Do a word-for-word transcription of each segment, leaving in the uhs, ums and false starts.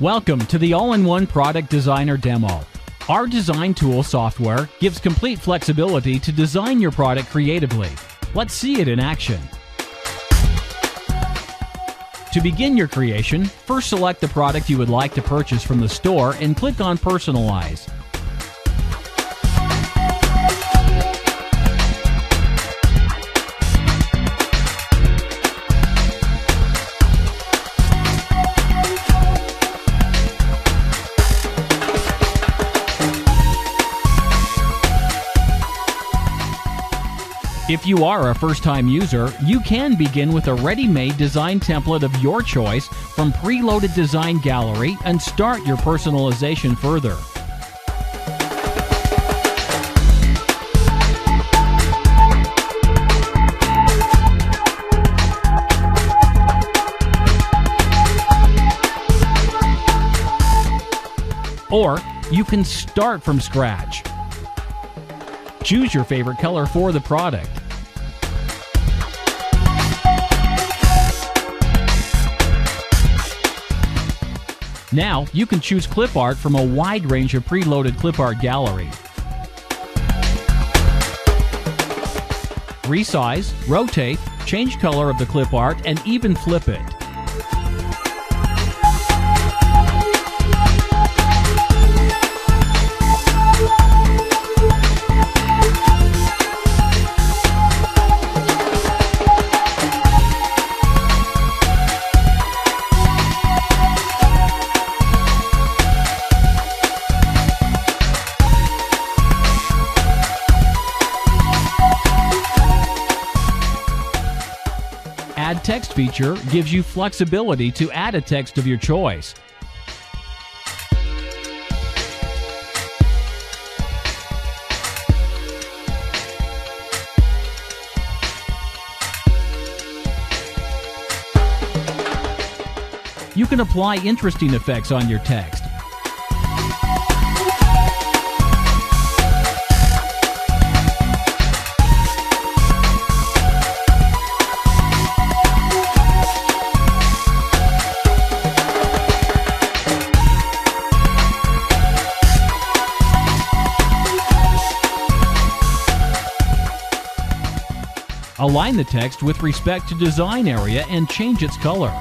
Welcome to the all-in-one product designer demo. Our design tool software gives complete flexibility to design your product creatively. Let's see it in action. To begin your creation, first select the product you would like to purchase from the store and click on Personalize. If you are a first-time user, you can begin with a ready-made design template of your choice from preloaded design gallery and start your personalization further. Or you can start from scratch. Choose your favorite color for the product. Now you can choose clip art from a wide range of preloaded clip art gallery. Resize, rotate, change color of the clip art, and even flip it. Add text feature gives you flexibility to add a text of your choice. You can apply interesting effects on your text. Align the text with respect to design area and change its color.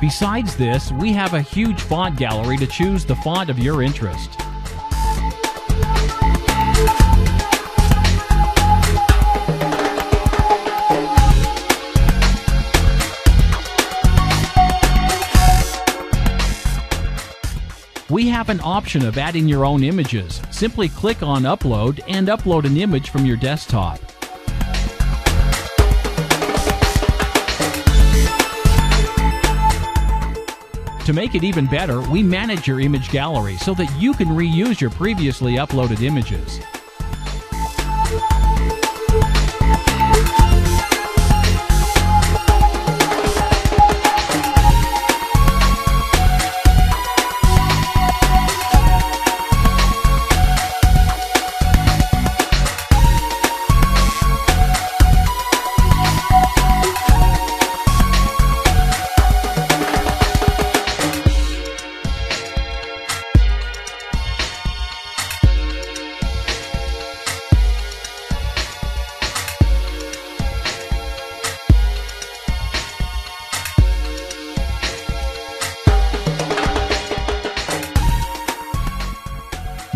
Besides this, we have a huge font gallery to choose the font of your interest. We have an option of adding your own images. Simply click on Upload and upload an image from your desktop. To make it even better, we manage your image gallery so that you can reuse your previously uploaded images.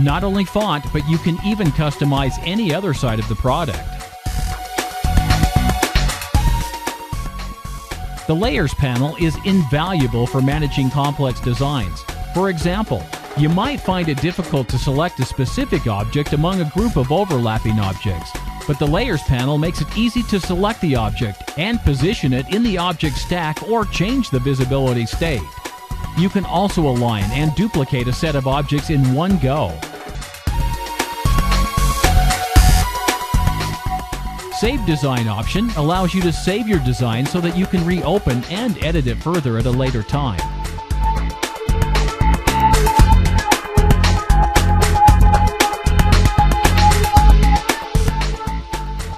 Not only font, but you can even customize any other side of the product. The Layers panel is invaluable for managing complex designs. For example, you might find it difficult to select a specific object among a group of overlapping objects, but the Layers panel makes it easy to select the object and position it in the object stack or change the visibility state. You can also align and duplicate a set of objects in one go. Save Design option allows you to save your design so that you can reopen and edit it further at a later time.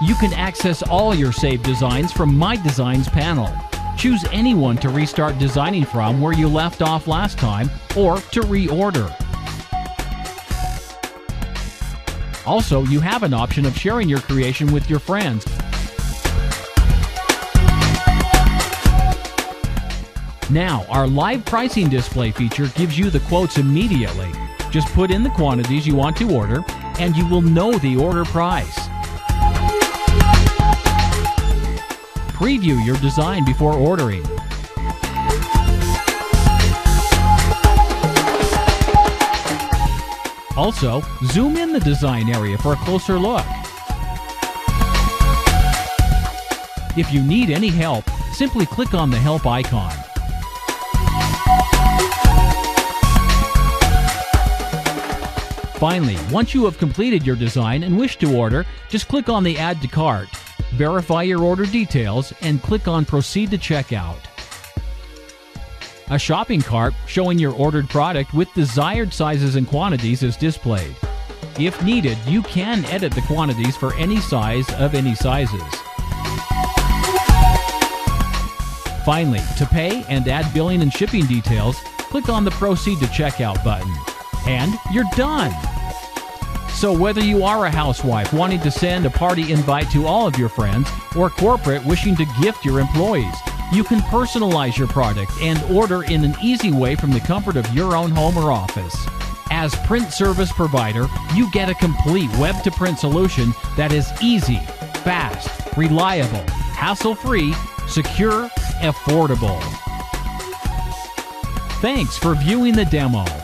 You can access all your saved designs from My Designs panel. Choose anyone to restart designing from where you left off last time or to reorder. Also, you have an option of sharing your creation with your friends. Now, our live pricing display feature gives you the quotes immediately. Just put in the quantities you want to order, and you will know the order price. Preview your design before ordering. Also, zoom in the design area for a closer look. If you need any help, simply click on the help icon. Finally, once you have completed your design and wish to order, just click on the Add to Cart, verify your order details, and click on Proceed to Checkout. A shopping cart showing your ordered product with desired sizes and quantities is displayed. If needed, you can edit the quantities for any size of any sizes. Finally, to pay and add billing and shipping details, click on the Proceed to Checkout button. And you're done! So whether you are a housewife wanting to send a party invite to all of your friends, or corporate wishing to gift your employees, you can personalize your product and order in an easy way from the comfort of your own home or office. As print service provider, you get a complete web-to-print solution that is easy, fast, reliable, hassle-free, secure, affordable. Thanks for viewing the demo.